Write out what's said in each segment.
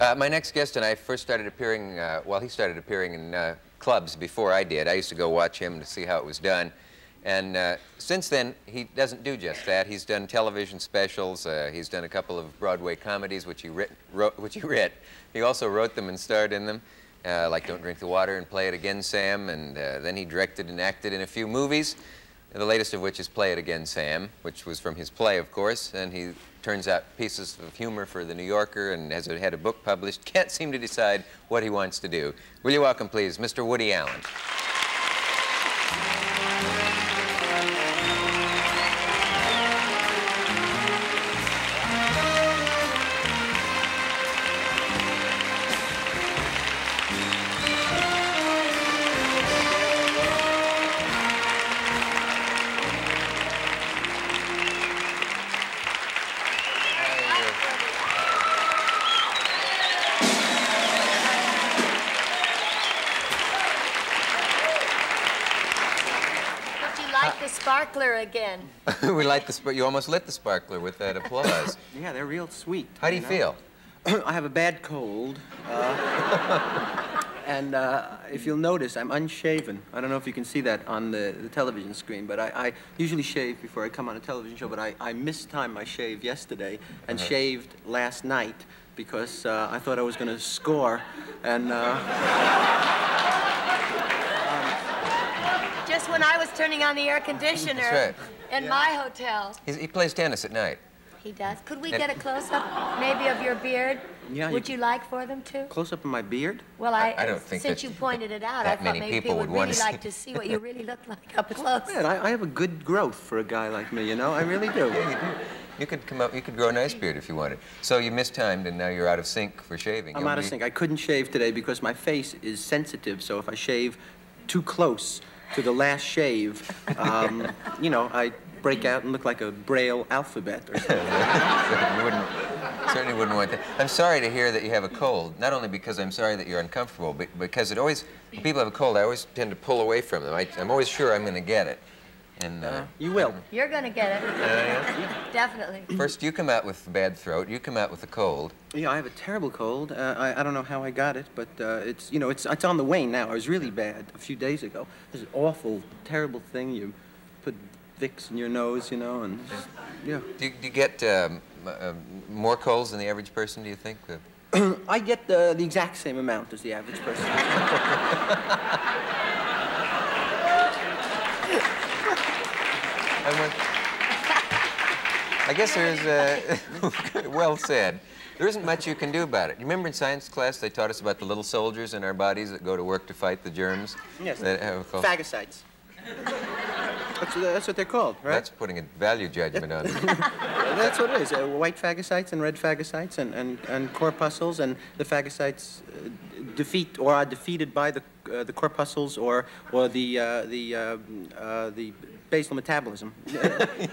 My next guest and I first started appearing, well, he started appearing in clubs before I did. I used to go watch him to see how it was done. And since then, he doesn't do just that. He's done television specials. He's done a couple of Broadway comedies, which he wrote. He also wrote them and starred in them, like Don't Drink the Water and Play It Again, Sam. And then he directed and acted in a few movies, the latest of which is Play It Again, Sam, which was from his play, of course. And he turns out pieces of humor for The New Yorker and has had a book published. Can't seem to decide what he wants to do. Will you welcome, please, Mr. Woody Allen. Again. We light the sparkler. You almost lit the sparkler with that applause. Yeah, they're real sweet. How do you feel? I have a bad cold. And if you'll notice, I'm unshaven. I don't know if you can see that on the television screen, but I usually shave before I come on a television show, but I mistimed my shave yesterday and shaved last night because I thought I was going to score. And... Just when I was turning on the air conditioner in my hotel. He plays tennis at night. He does. Could we get a close-up, maybe, of your beard? Yeah. Would you like for them to? Close-up of my beard? Well, I don't think since you pointed it out, I thought maybe people would really like to see what you really look like up close. Man, I have a good growth for a guy like me, you know? I really do. Yeah, you do. You could come up. You could grow a nice beard if you wanted. So you mistimed, and now you're out of sync for shaving. I'm out of sync. I couldn't shave today because my face is sensitive. So if I shave too close to the last shave, you know, I break out and look like a Braille alphabet or something. certainly wouldn't want that. I'm sorry to hear that you have a cold, not only because I'm sorry that you're uncomfortable, but because it always, when people have a cold, I always tend to pull away from them. I'm always sure I'm going to get it. And you will. You're going to get it. Yeah. Definitely. First, you come out with a bad throat. You come out with a cold. Yeah, I have a terrible cold. I don't know how I got it, but it's, you know, it's on the wane now. I was really bad a few days ago. This is an awful, terrible thing. You put Vicks in your nose, you know, and just, yeah. Do you get more colds than the average person, do you think? I get the exact same amount as the average person. I guess there is, well said. There isn't much you can do about it. You remember in science class they taught us about the little soldiers in our bodies that go to work to fight the germs? Yes. Phagocytes. That's what they're called, right? That's putting a value judgment on it. That's what it is. White phagocytes and red phagocytes and corpuscles, and the phagocytes defeat or are defeated by the corpuscles or the basal metabolism.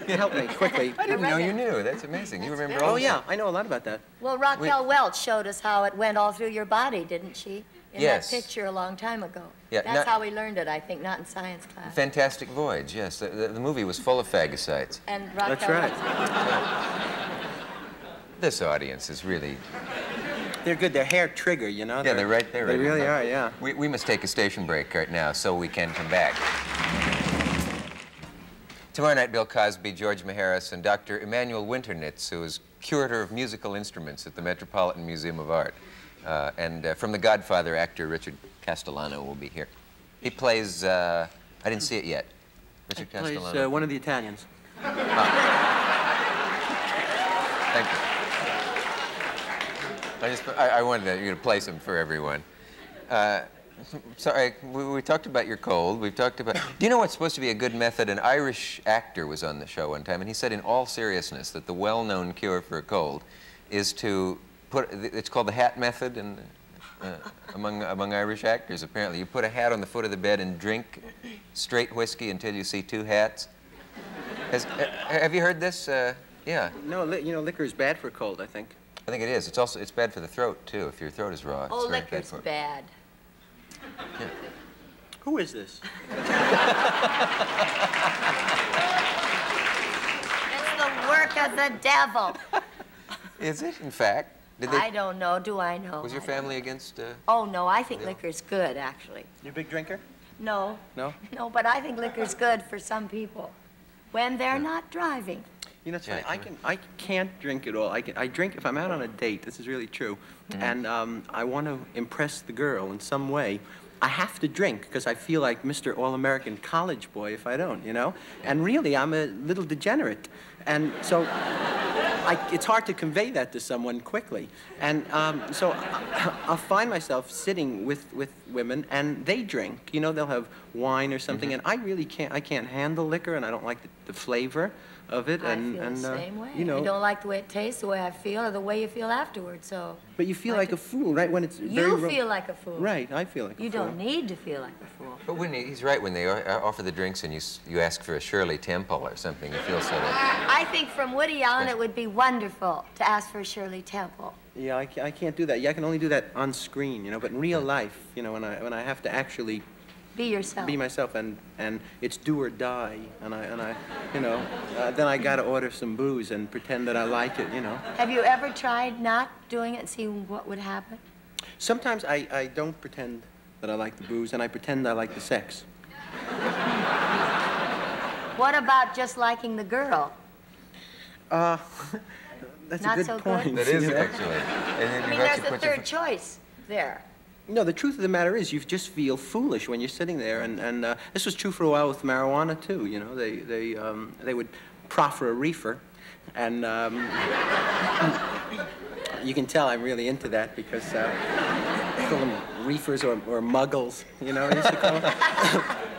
Help me quickly. I didn't know you knew. That's amazing. You remember all that? Oh, yeah. I know a lot about that. Well, Raquel Welch showed us how it went all through your body, didn't she? In that picture a long time ago. Yeah, that's how we learned it, I think, not in science class. Fantastic Voyage, yes. The movie was full of phagocytes. And Raquel Welch. This audience is really... They're good. They're hair trigger, you know? Yeah, they're right there. They really are, yeah. We must take a station break right now so we can come back. Tomorrow night, Bill Cosby, George Maharis, and Dr. Emanuel Winternitz, who is curator of musical instruments at the Metropolitan Museum of Art. And from The Godfather, actor Richard Castellano will be here. He plays, I didn't see it yet. Richard Castellano. He plays one of the Italians. Ah. Thank you. I wanted you to place him for everyone. Sorry, we talked about your cold. We've talked about... Do you know what's supposed to be a good method? An Irish actor was on the show one time, and he said in all seriousness that the well-known cure for a cold is to put... It's called the hat method and, among Irish actors, apparently. You put a hat on the foot of the bed and drink straight whiskey until you see two hats. Have you heard this? Yeah. No, you know, liquor is bad for a cold, I think. I think it is. It's also... It's bad for the throat, too, if your throat is raw. Oh, liquor's bad. Yeah. Who is this? It's the work of the devil. Is it, in fact? I don't know. Do I know? Was your family against? Oh no, I think liquor's good, actually. You a big drinker? No. No. No, but I think liquor's good for some people, when they're not driving. You know, it's funny. I can't drink at all. I drink if I'm out on a date. This is really true. Mm-hmm. And I want to impress the girl in some way. I have to drink because I feel like Mr. All-American College Boy if I don't, you know? And really, I'm a little degenerate. And so it's hard to convey that to someone quickly. And so I'll find myself sitting with women and they drink. You know, they'll have wine or something. Mm-hmm. And I really can't, I can't handle liquor and I don't like the flavor of it. I feel the same way. You know, I don't like the way it tastes, the way I feel, or the way you feel afterwards, so. But you feel like a fool, right? When it's You feel like a fool. Right, I feel like a fool. You don't need to feel like a fool. But when he's right, when they offer the drinks and you ask for a Shirley Temple or something, you feel sort of... I think from Woody Allen it would be wonderful to ask for a Shirley Temple. Yeah, I can't do that. Yeah, I can only do that on screen, you know, but in real life, you know, when I have to actually... Be yourself. Be myself, and it's do or die, and I you know, then I gotta order some booze and pretend that I like it, you know. Have you ever tried not doing it and see what would happen? Sometimes I don't pretend that I like the booze, and I pretend I like the sex. What about just liking the girl? That's a good point. That is, actually. I mean, there's a third choice there. No, the truth of the matter is you just feel foolish when you're sitting there, and this was true for a while with marijuana, too, you know. They would proffer a reefer, and you can tell I'm really into that because I call them reefers or muggles, you know, I used to call them.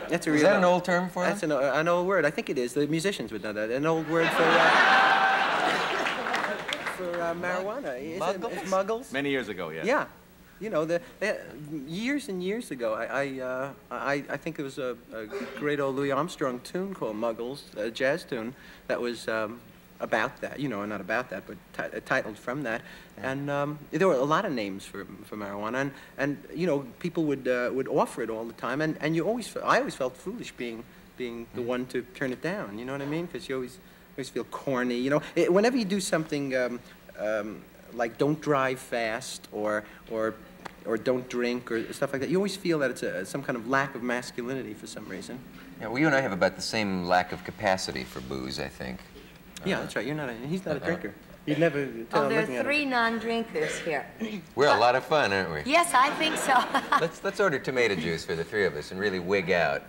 That's a real, is that an old term for them? That's an old word. I think it is. The musicians would know that. An old word for... for marijuana. Muggles? Is it muggles? Many years ago, yeah. Yeah. You know, years and years ago, I think there was a great old Louis Armstrong tune called Muggles, a jazz tune, that was about that, you know, not about that, but titled from that. And there were a lot of names for marijuana, and you know, people would offer it all the time, and you always, I always felt foolish being the one to turn it down, you know what I mean? Because you always feel corny, you know? Whenever you do something, like don't drive fast or don't drink or stuff like that. You always feel that it's some kind of lack of masculinity for some reason. Yeah, well, you and I have about the same lack of capacity for booze, I think. Yeah, that's right. You're not. He's not a drinker. You'd never tell him looking at him. Oh, there are three non-drinkers here. We're a lot of fun, aren't we? Yes, I think so. Let's order tomato juice for the three of us and really wig out.